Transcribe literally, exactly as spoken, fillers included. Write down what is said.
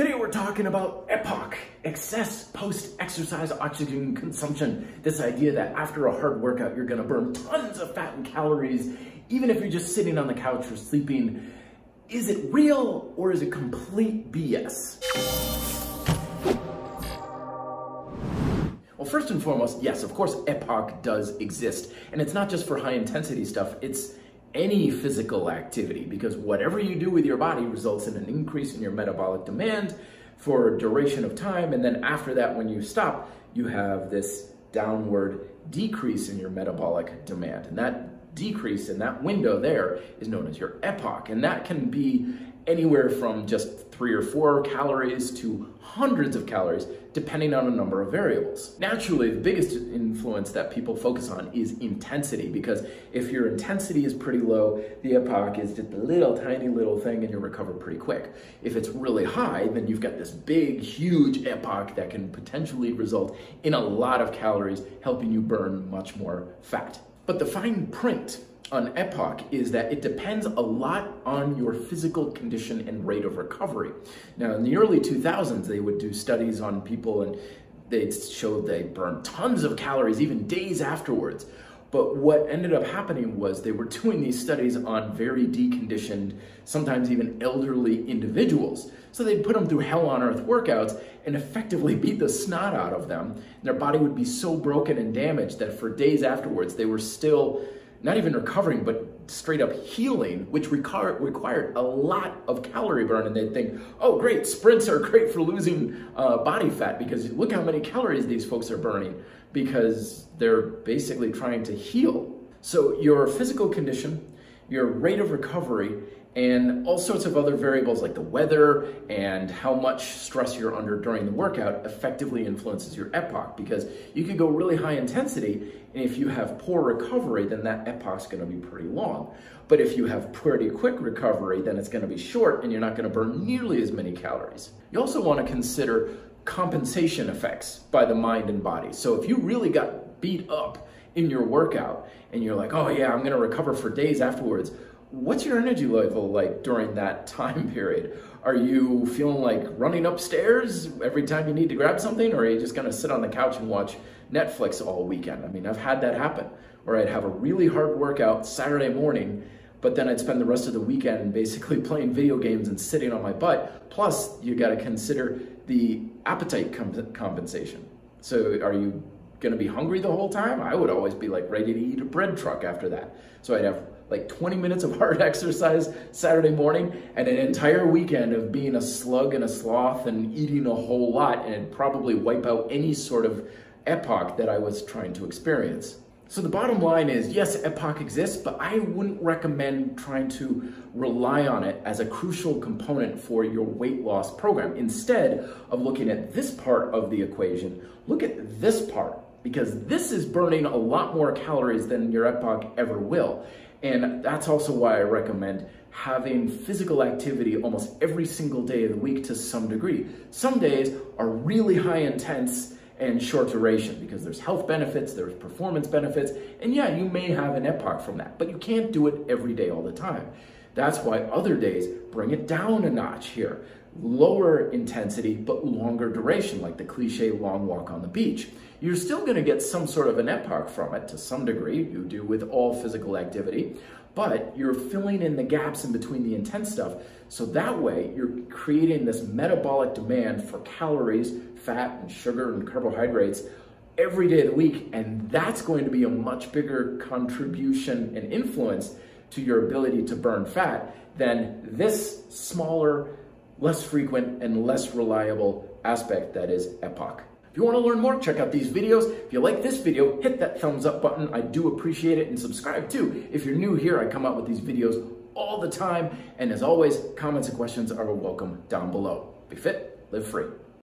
Today we're talking about E P O C, excess post-exercise oxygen consumption. This idea that after a hard workout, you're gonna burn tons of fat and calories, even if you're just sitting on the couch or sleeping. Is it real or is it complete B S? Well, first and foremost, yes, of course, E P O C does exist. And it's not just for high intensity stuff, it's any physical activity, because whatever you do with your body results in an increase in your metabolic demand for a duration of time, and then after that, when you stop, you have this downward decrease in your metabolic demand, and that decrease in that window there is known as your E P O C, and that can be anywhere from just three or four calories to hundreds of calories, depending on a number of variables. Naturally, the biggest influence that people focus on is intensity, because if your intensity is pretty low, the E P O C is just a little tiny little thing and you recover pretty quick. If it's really high, then you've got this big, huge E P O C that can potentially result in a lot of calories, helping you burn much more fat. But the fine print on E P O C is that it depends a lot on your physical condition and rate of recovery. Now, in the early two thousands, they would do studies on people and they showed they burned tons of calories, even days afterwards. But what ended up happening was they were doing these studies on very deconditioned, sometimes even elderly individuals. So they'd put them through hell on earth workouts and effectively beat the snot out of them. Their body would be so broken and damaged that for days afterwards, they were still not even recovering, but straight up healing, which required a lot of calorie burn. And they'd think, oh great, sprints are great for losing uh, body fat, because look how many calories these folks are burning, because they're basically trying to heal. So your physical condition, your rate of recovery, and all sorts of other variables like the weather and how much stress you're under during the workout effectively influences your E P O C, because you could go really high intensity, and if you have poor recovery, then that E P O C's gonna be pretty long. But if you have pretty quick recovery, then it's gonna be short and you're not gonna burn nearly as many calories. You also wanna consider compensation effects by the mind and body. So if you really got beat up in your workout and you're like, oh yeah, I'm gonna recover for days afterwards, what's your energy level like during that time period? Are you feeling like running upstairs every time you need to grab something, or are you just gonna sit on the couch and watch Netflix all weekend? I mean, I've had that happen, where I'd have a really hard workout Saturday morning, but then I'd spend the rest of the weekend basically playing video games and sitting on my butt. Plus, you gotta consider the appetite comp compensation. So are you gonna be hungry the whole time? I would always be like ready to eat a bread truck after that. So I'd have like twenty minutes of hard exercise Saturday morning and an entire weekend of being a slug and a sloth and eating a whole lot, and it'd probably wipe out any sort of E P O C that I was trying to experience. So the bottom line is, yes, E P O C exists, but I wouldn't recommend trying to rely on it as a crucial component for your weight loss program. Instead of looking at this part of the equation, look at this part, because this is burning a lot more calories than your E P O C ever will. And that's also why I recommend having physical activity almost every single day of the week to some degree. Some days are really high intense and short duration, because there's health benefits, there's performance benefits, and yeah, you may have an E P O C from that, but you can't do it every day all the time. That's why other days, bring it down a notch here. Lower intensity, but longer duration, like the cliche long walk on the beach. You're still gonna get some sort of an E P O C from it to some degree, you do with all physical activity, but you're filling in the gaps in between the intense stuff. So that way you're creating this metabolic demand for calories, fat and sugar and carbohydrates every day of the week. And that's going to be a much bigger contribution and influence to your ability to burn fat than this smaller, less frequent, and less reliable aspect that is E P O C. If you want to learn more, check out these videos. If you like this video, hit that thumbs up button. I do appreciate it, and subscribe too. If you're new here, I come out with these videos all the time. And as always, comments and questions are welcome down below. Be fit, live free.